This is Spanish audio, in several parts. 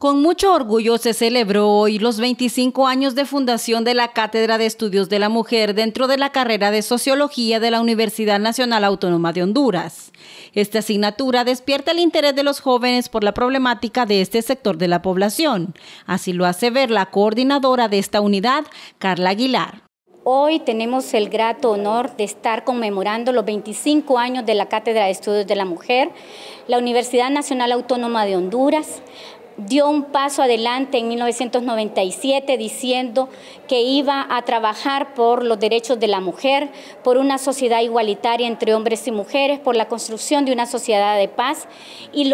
Con mucho orgullo se celebró hoy los 25 años de fundación de la Cátedra de Estudios de la Mujer dentro de la Carrera de Sociología de la Universidad Nacional Autónoma de Honduras. Esta asignatura despierta el interés de los jóvenes por la problemática de este sector de la población. Así lo hace ver la coordinadora de esta unidad, Carla Aguilar. Hoy tenemos el grato honor de estar conmemorando los 25 años de la Cátedra de Estudios de la Mujer. La Universidad Nacional Autónoma de Honduras dio un paso adelante en 1997 diciendo que iba a trabajar por los derechos de la mujer, por una sociedad igualitaria entre hombres y mujeres, por la construcción de una sociedad de paz, y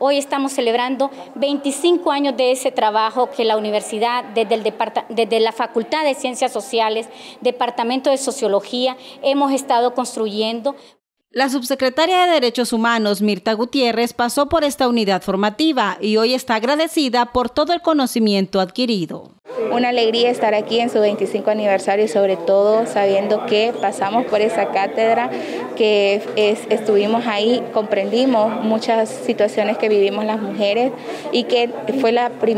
hoy estamos celebrando 25 años de ese trabajo que la universidad, desde la Facultad de Ciencias Sociales, Departamento de Sociología, hemos estado construyendo. La subsecretaria de Derechos Humanos, Mirta Gutiérrez, pasó por esta unidad formativa y hoy está agradecida por todo el conocimiento adquirido. Una alegría estar aquí en su 25 aniversario, sobre todo sabiendo que pasamos por esa cátedra, que estuvimos ahí, comprendimos muchas situaciones que vivimos las mujeres y que fue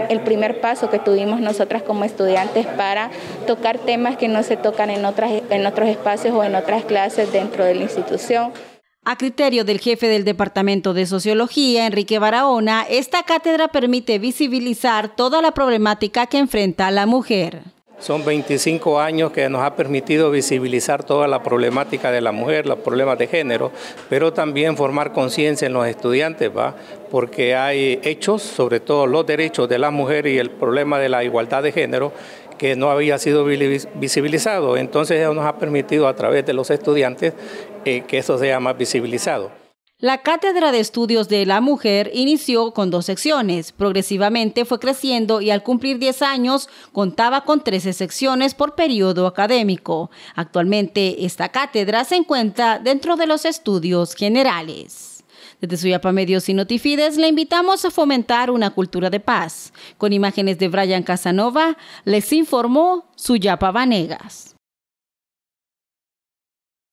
el primer paso que tuvimos nosotras como estudiantes para tocar temas que no se tocan en otros espacios o en otras clases dentro de la institución. A criterio del jefe del Departamento de Sociología, Enrique Barahona, esta cátedra permite visibilizar toda la problemática que enfrenta la mujer. Son 25 años que nos ha permitido visibilizar toda la problemática de la mujer, los problemas de género, pero también formar conciencia en los estudiantes, porque hay hechos, sobre todo los derechos de la mujer y el problema de la igualdad de género, que no había sido visibilizado. Entonces eso nos ha permitido a través de los estudiantes que eso sea más visibilizado. La Cátedra de Estudios de la Mujer inició con 2 secciones, progresivamente fue creciendo y al cumplir 10 años contaba con 13 secciones por periodo académico. Actualmente esta cátedra se encuentra dentro de los estudios generales. Desde Suyapa Medios y Notifides le invitamos a fomentar una cultura de paz. Con imágenes de Brian Casanova, les informó Suyapa Banegas.